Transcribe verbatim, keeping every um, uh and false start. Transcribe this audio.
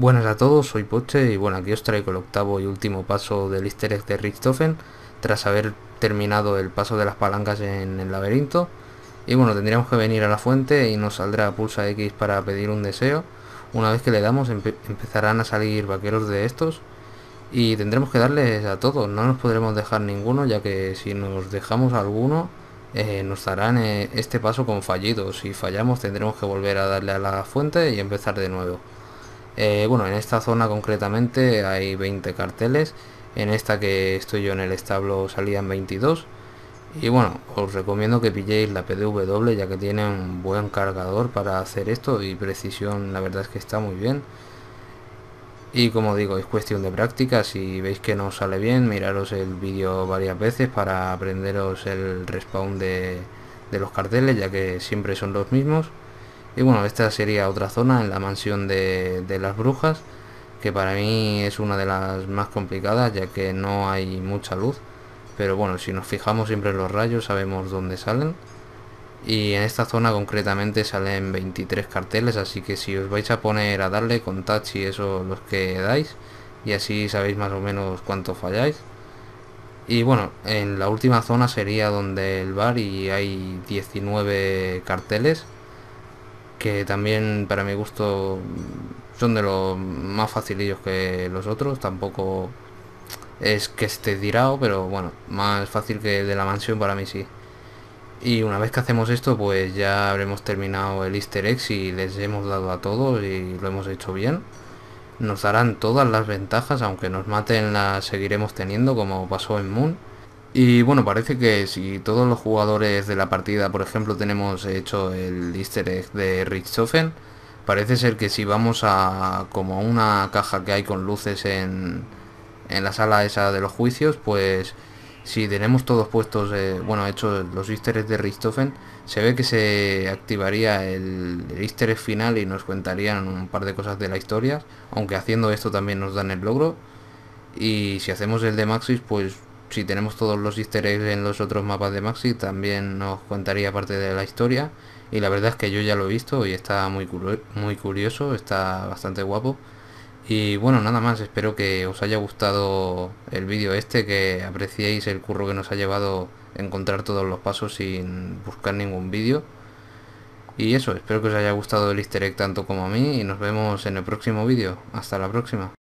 Buenas a todos, soy Poche y bueno, aquí os traigo el octavo y último paso del easter egg de Richthofen tras haber terminado el paso de las palancas en el laberinto. Y bueno, tendríamos que venir a la fuente y nos saldrá pulsa X para pedir un deseo. Una vez que le damos empe empezarán a salir vaqueros de estos y tendremos que darles a todos, no nos podremos dejar ninguno, ya que si nos dejamos alguno eh, nos darán eh, este paso con fallido. Si fallamos tendremos que volver a darle a la fuente y empezar de nuevo. Eh, bueno, en esta zona concretamente hay veinte carteles, en esta que estoy yo en el establo salían veintidós. Y bueno, os recomiendo que pilléis la P D W, ya que tiene un buen cargador para hacer esto y precisión, la verdad es que está muy bien. Y como digo, es cuestión de práctica, si veis que no os sale bien, miraros el vídeo varias veces para aprenderos el respawn de, de los carteles, ya que siempre son los mismos. Y bueno, esta sería otra zona en la mansión de, de las brujas, que para mí es una de las más complicadas ya que no hay mucha luz, pero bueno, si nos fijamos siempre en los rayos sabemos dónde salen. Y en esta zona concretamente salen veintitrés carteles, así que si os vais a poner a darle con touch y eso los que dais, y así sabéis más o menos cuánto falláis. Y bueno, en la última zona sería donde el bar y hay diecinueve carteles, que también para mi gusto son de los más facilillos que los otros, tampoco es que esté tirado, pero bueno, más fácil que el de la mansión para mí sí. Y una vez que hacemos esto pues ya habremos terminado el easter egg y les hemos dado a todos y lo hemos hecho bien. Nos darán todas las ventajas, aunque nos maten las seguiremos teniendo como pasó en Moon. Y bueno, parece que si todos los jugadores de la partida, por ejemplo, tenemos hecho el easter egg de Richthofen, parece ser que si vamos a como una caja que hay con luces en, en la sala esa de los juicios, pues si tenemos todos puestos, eh, bueno, hechos los easter eggs de Richthofen, se ve que se activaría el easter egg final y nos cuentarían un par de cosas de la historia, aunque haciendo esto también nos dan el logro. Y si hacemos el de Maxis, pues si tenemos todos los easter eggs en los otros mapas de Maxis también nos contaría parte de la historia. Y la verdad es que yo ya lo he visto y está muy, muy curioso, está bastante guapo. Y bueno, nada más, espero que os haya gustado el vídeo este, que apreciéis el curro que nos ha llevado encontrar todos los pasos sin buscar ningún vídeo. Y eso, espero que os haya gustado el easter egg tanto como a mí y nos vemos en el próximo vídeo. Hasta la próxima.